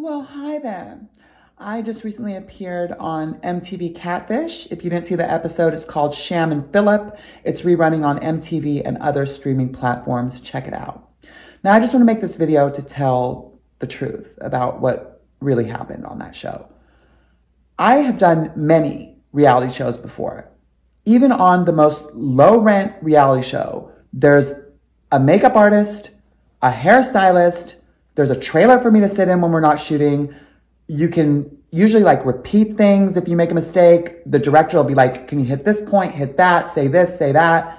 Well, hi there. I just recently appeared on MTV Catfish. If you didn't see the episode, it's called Sham and Phillip. It's rerunning on MTV and other streaming platforms. Check it out. Now, I just want to make this video to tell the truth about what really happened on that show. I have done many reality shows before. Even on the most low-rent reality show, there's a makeup artist, a hairstylist, there's a trailer for me to sit in when we're not shooting. You can usually like repeat things if you make a mistake. The director will be like, can you hit this point, hit that, say this, say that.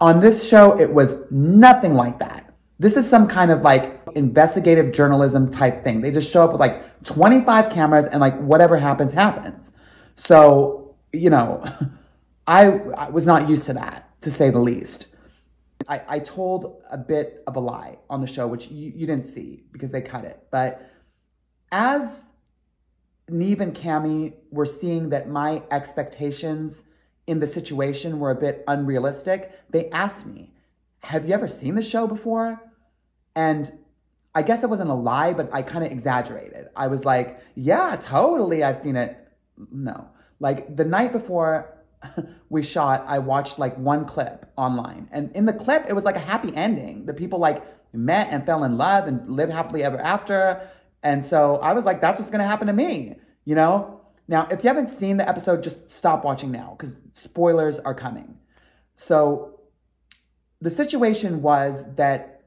On this show, it was nothing like that. This is some kind of like investigative journalism type thing. They just show up with like 25 cameras and like whatever happens, happens. So, you know, I was not used to that, to say the least. I told a bit of a lie on the show, which you didn't see because they cut it, but as Neve and Kamie were seeing that my expectations in the situation were a bit unrealistic, they asked me, have you ever seen the show before? And I guess it wasn't a lie, but I kind of exaggerated. I was like, yeah, totally, I've seen it. No, like the night before we shot, I watched like one clip online. And in the clip, it was like a happy ending. The people like met and fell in love and lived happily ever after. And so I was like, that's what's going to happen to me, you know? Now, if you haven't seen the episode, just stop watching now because spoilers are coming. So the situation was that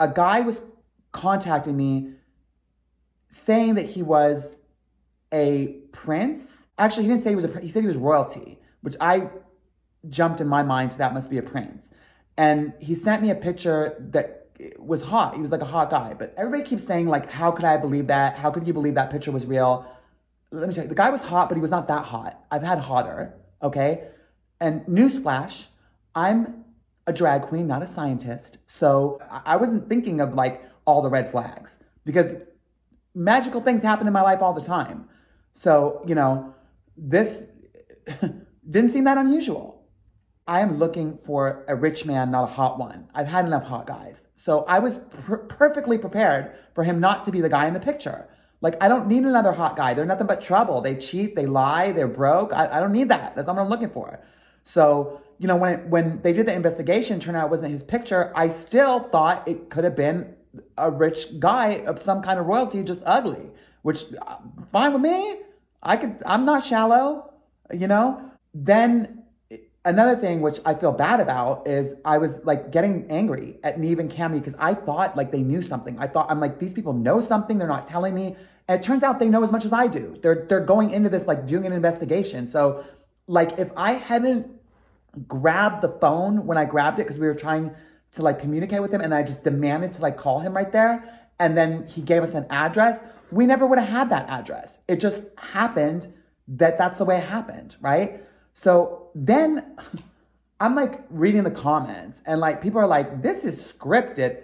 a guy was contacting me saying that he was a prince. Actually, he didn't say he was a prince. He said he was royalty, which I jumped in my mind to that must be a prince. And he sent me a picture that it was hot. He was like a hot guy, but everybody keeps saying like, how could I believe that? How could you believe that picture was real? Let me tell you, the guy was hot, but he was not that hot. I've had hotter, okay? And newsflash, I'm a drag queen, not a scientist. So I wasn't thinking of like all the red flags because magical things happen in my life all the time. So, you know, this didn't seem that unusual. I am looking for a rich man, not a hot one. I've had enough hot guys. So I was perfectly prepared for him not to be the guy in the picture. Like, I don't need another hot guy. They're nothing but trouble. They cheat, they lie, they're broke. I don't need that. That's not what I'm looking for. So, you know, when they did the investigation, turned out it wasn't his picture, I still thought it could have been a rich guy of some kind of royalty, just ugly, which, fine with me. I'm not shallow, you know? Then another thing which I feel bad about is I was like getting angry at Neve and Kamie because I thought like they knew something. I'm like, these people know something, they're not telling me. And it turns out they know as much as I do. They're going into this like doing an investigation. So like if I hadn't grabbed the phone when I grabbed it because we were trying to like communicate with him and I just demanded to like call him right there and then he gave us an address, we never would have had that address. It just happened that that's the way it happened, right? So then I'm like reading the comments and like people are like, this is scripted.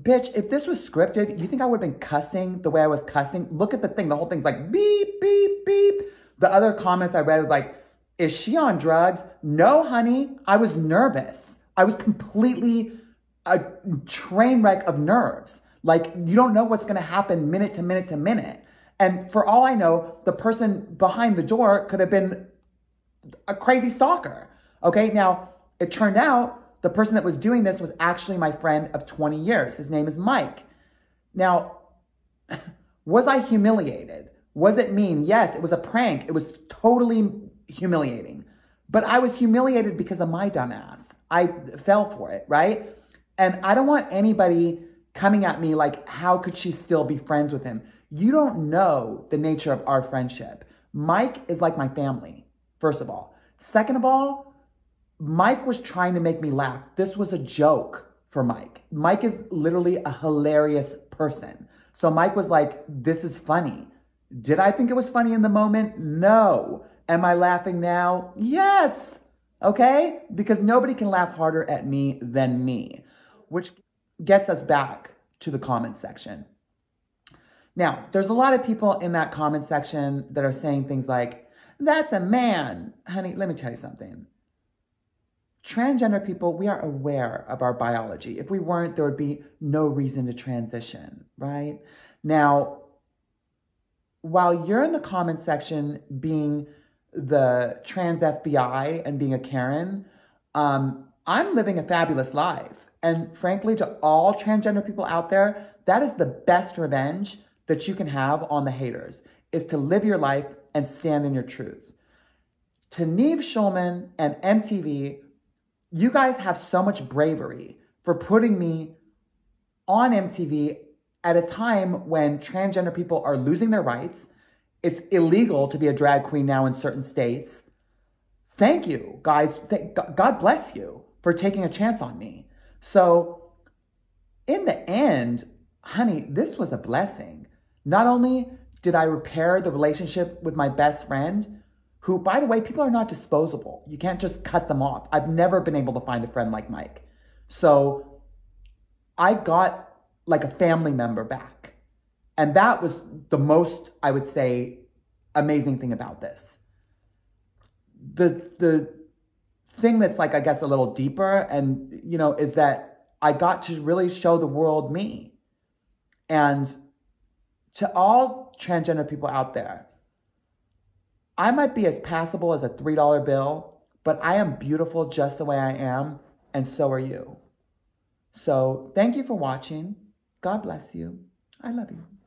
Bitch, if this was scripted, you think I would have been cussing the way I was cussing? Look at the thing. The whole thing's like beep, beep, beep. The other comments I read was like, is she on drugs? No, honey. I was nervous. I was completely a train wreck of nerves. Like you don't know what's going to happen minute to minute to minute. And for all I know, the person behind the door could have been a crazy stalker. Okay, now it turned out the person that was doing this was actually my friend of 20 years. His name is Mike. Now, was I humiliated? Was it mean? Yes, it was a prank. It was totally humiliating. But I was humiliated because of my dumbass. I fell for it, right? And I don't want anybody coming at me like, how could she still be friends with him? You don't know the nature of our friendship. Mike is like my family. First of all. Second of all, Mike was trying to make me laugh. This was a joke for Mike. Mike is literally a hilarious person. So Mike was like, this is funny. Did I think it was funny in the moment? No. Am I laughing now? Yes. Okay? Because nobody can laugh harder at me than me, which gets us back to the comment section. Now, there's a lot of people in that comment section that are saying things like, that's a man. Honey, let me tell you something. transgender people, we are aware of our biology. If we weren't, there would be no reason to transition, right? Now, while you're in the comment section being the trans FBI and being a Karen, I'm living a fabulous life. And frankly, to all transgender people out there, that is the best revenge that you can have on the haters, is to live your life and stand in your truth. To Nev Schulman and MTV, you guys have so much bravery for putting me on MTV at a time when transgender people are losing their rights. It's illegal to be a drag queen now in certain states. Thank you, guys. God bless you for taking a chance on me. So in the end, honey, this was a blessing. Not only did I repair the relationship with my best friend, who, by the way, people are not disposable. You can't just cut them off. I've never been able to find a friend like Mike. So I got like a family member back. And that was the most, I would say, amazing thing about this. The thing that's like, I guess, a little deeper and, you know, is that I got to really show the world me. And to all transgender people out there, I might be as passable as a $3 bill, but I am beautiful just the way I am, and so are you. So thank you for watching. God bless you. I love you.